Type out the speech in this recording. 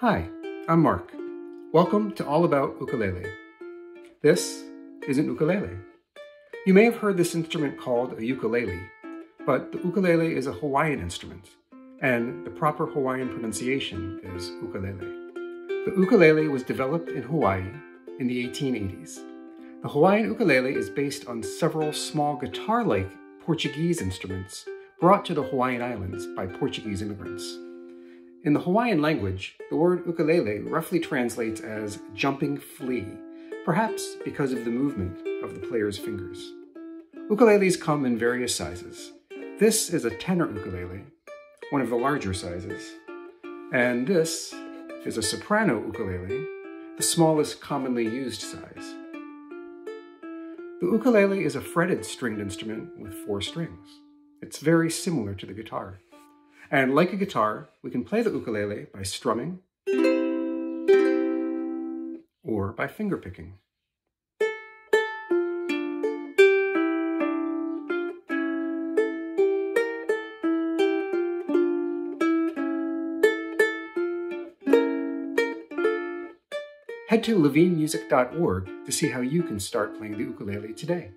Hi, I'm Mark. Welcome to All About Ukulele. This is an ukulele. You may have heard this instrument called a ukulele, but the ukulele is a Hawaiian instrument, and the proper Hawaiian pronunciation is ukulele. The ukulele was developed in Hawaii in the 1880s. The Hawaiian ukulele is based on several small guitar-like Portuguese instruments brought to the Hawaiian Islands by Portuguese immigrants. In the Hawaiian language, the word ukulele roughly translates as jumping flea, perhaps because of the movement of the player's fingers. Ukuleles come in various sizes. This is a tenor ukulele, one of the larger sizes, and this is a soprano ukulele, the smallest commonly used size. The ukulele is a fretted stringed instrument with four strings. It's very similar to the guitar. And like a guitar, we can play the ukulele by strumming or by fingerpicking. Head to levinemusic.org to see how you can start playing the ukulele today.